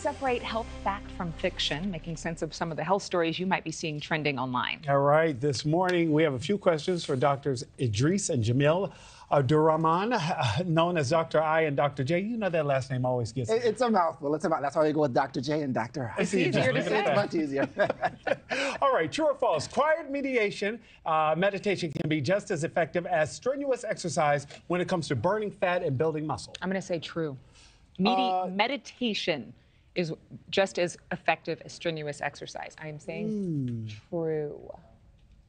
separate health fact from fiction, making sense of some of the health stories you might be seeing trending online. All right, this morning we have a few questions for Drs. Idries and Jamil Abdur-Rahman, known as Dr. I and Dr. J. You know that last name always gets it. It's a mouthful. It's a mouthful. That's why we go with Dr. J and Dr. I. It's easier to say. It's much easier. All right, true or false? Quiet meditation can be just as effective as strenuous exercise when it comes to burning fat and building muscle. I'm going to say true. Meditation is just as effective as strenuous exercise. I am saying true.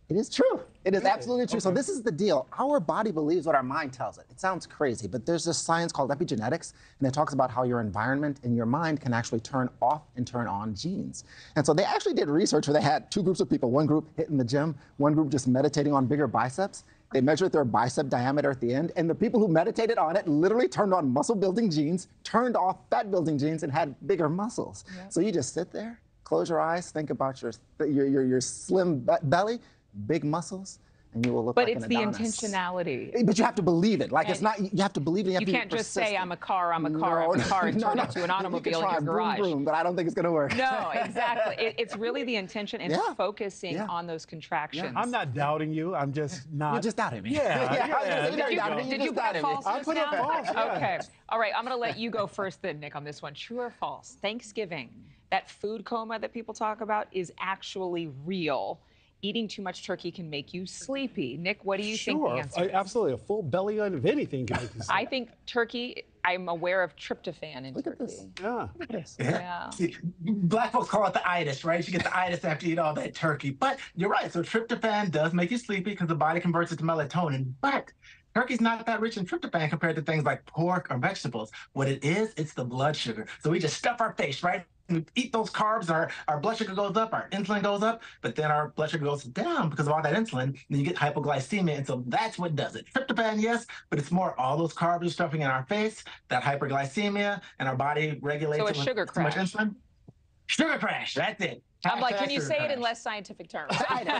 It is true. It is absolutely true. Okay. So this is the deal. Our body believes what our mind tells it. It sounds crazy, but there's this science called epigenetics, and it talks about how your environment and your mind can actually turn off and turn on genes. And so they actually did research where they had two groups of people, one group hitting the gym, one group just meditating on bigger biceps. They measured their bicep diameter at the end, and the people who meditated on it literally turned on muscle-building genes, turned off fat-building genes, and had bigger muscles. Yep. So you just sit there, close your eyes, think about your slim belly, big muscles, and you will look like an Adonis. But it's the intentionality. But you have to believe it. Like, and it's not, you have to believe it. You can't just say, I'm a car, and turn into an automobile in your garage. Vroom, vroom, but I don't think it's going to work. No, exactly. It's really the intention and focusing on those contractions. Yeah. I'm not doubting you. I'm just not. You're just doubting me. Yeah. Did you put false? I put it false. Okay. All right. I'm going to let you go first then, Nick, on this one. True or false? Thanksgiving, that food coma that people talk about is actually real. Eating too much turkey can make you sleepy. Nick, what do you think the answer is? Absolutely. A full belly of anything can make you sleepy. I think turkey, I'm aware of tryptophan in turkey. Yeah. Black folks call it the itis, right? You get the itis after you eat all that turkey. But you're right. So tryptophan does make you sleepy because the body converts it to melatonin. But turkey's not that rich in tryptophan compared to things like pork or vegetables. What it is, it's the blood sugar. So we just stuff our face, right? We eat those carbs, our blood sugar goes up, our insulin goes up, but then our blood sugar goes down because of all that insulin, and then you get hypoglycemia, and so that's what does it. Tryptophan, yes, but it's more all those carbs we're stuffing in our face, that hyperglycemia, and our body regulates it with too much insulin. Sugar crash, that's it. I'm like, can you say it in less scientific terms? Itis.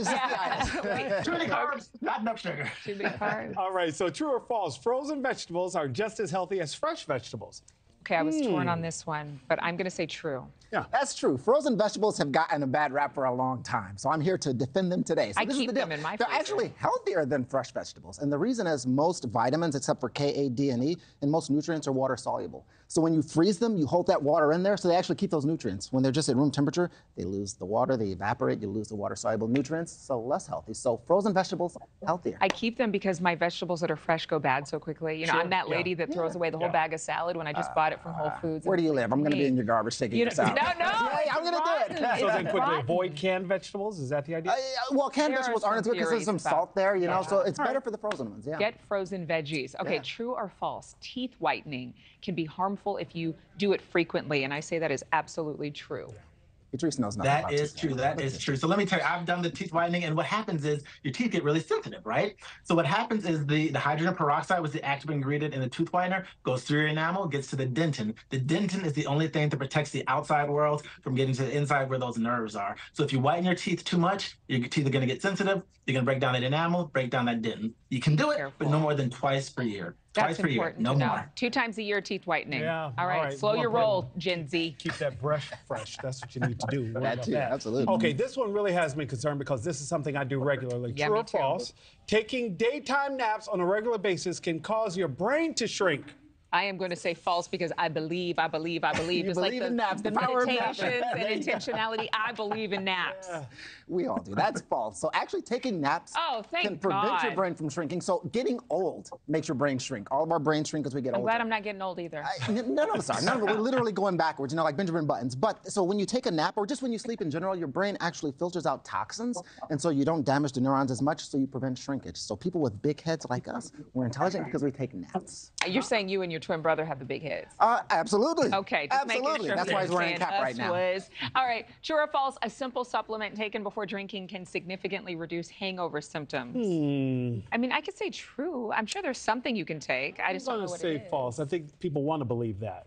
It's the itis. Too many carbs, not enough sugar. Too many carbs. All right, so true or false, frozen vegetables are just as healthy as fresh vegetables. Okay, I was torn on this one, but I'm going to say true. Yeah, that's true. Frozen vegetables have gotten a bad rap for a long time, so I'm here to defend them today. So I keep them in my freezer. They're actually healthier than fresh vegetables, and the reason is most vitamins, except for K, A, D, and E, and most nutrients are water-soluble. So when you freeze them, you hold that water in there, so they actually keep those nutrients. When they're just at room temperature, they lose the water, they evaporate, you lose the water-soluble nutrients, so less healthy. So frozen vegetables, healthier. I keep them because my vegetables that are fresh go bad so quickly. You know, I'm that lady that throws away the whole bag of salad when I just bought it from Whole Foods. Where do you live? I'm going to be in your garbage taking this out. No, no. I'm going to do it. So then quickly avoid canned vegetables? Is that the idea? Well, canned vegetables aren't as good because there's some salt there, you know, so it's better for the frozen ones. Yeah. Get frozen veggies. Okay, true or false? Teeth whitening can be harmful if you do it frequently, and I say that is absolutely true. Idries knows nothing about teeth. True. That is true. So let me tell you, I've done the teeth whitening, and what happens is your teeth get really sensitive, right? So what happens is the hydrogen peroxide was the active ingredient in the tooth whitener, goes through your enamel, gets to the dentin. The dentin is the only thing that protects the outside world from getting to the inside where those nerves are. So if you whiten your teeth too much, your teeth are going to get sensitive. You're going to break down that enamel, break down that dentin. You can do it, but no more than twice per year. That's important. No more. 2 times a year teeth whitening. Yeah. All right. Slow your roll, Gen Z. Keep that brush fresh. That's what you need to do. That too. Absolutely. Okay, this one really has me concerned because this is something I do regularly. True or false? Taking daytime naps on a regular basis can cause your brain to shrink. I am going to say false because I believe. Just like the meditations and intentionality, I believe in naps. Yeah. We all do. That's false. So actually taking naps can prevent your brain from shrinking. So getting old makes your brain shrink. All of our brains shrink as we get older. I'm glad I'm not getting old either. No, sorry. No, we're literally going backwards, you know, like Benjamin Buttons. But so when you take a nap or just when you sleep in general, your brain actually filters out toxins. And so you don't damage the neurons as much, so you prevent shrinkage. So people with big heads like us, we're intelligent because we take naps. You're saying you and your twin brother have the big heads. Absolutely. Okay. Just absolutely. Sure that's why he's wearing a cap right now. All right. True or false? A simple supplement taken before drinking can significantly reduce hangover symptoms. I mean, I could say true. I'm sure there's something you can take. I just don't know what it is. I'm going to say false. I think people want to believe that.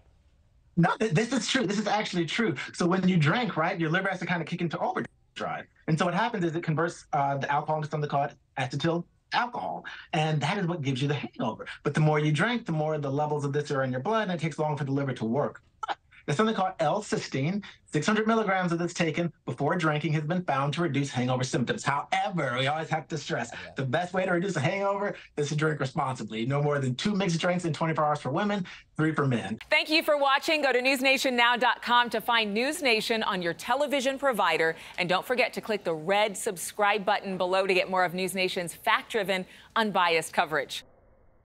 No, this is true. This is actually true. So when you drink, right, your liver has to kind of kick into overdrive, and so what happens is it converts the alcohol into something called acetaldehyde alcohol, and that is what gives you the hangover. But the more you drink, the more the levels of this are in your blood, and it takes longer for the liver to work. There's something called L-cysteine. 600 milligrams of this taken before drinking has been found to reduce hangover symptoms. However, we always have to stress, the best way to reduce a hangover is to drink responsibly. No more than 2 mixed drinks in 24 hours for women, 3 for men. Thank you for watching. Go to newsnationnow.com to find NewsNation on your television provider. And don't forget to click the red subscribe button below to get more of NewsNation's fact-driven, unbiased coverage.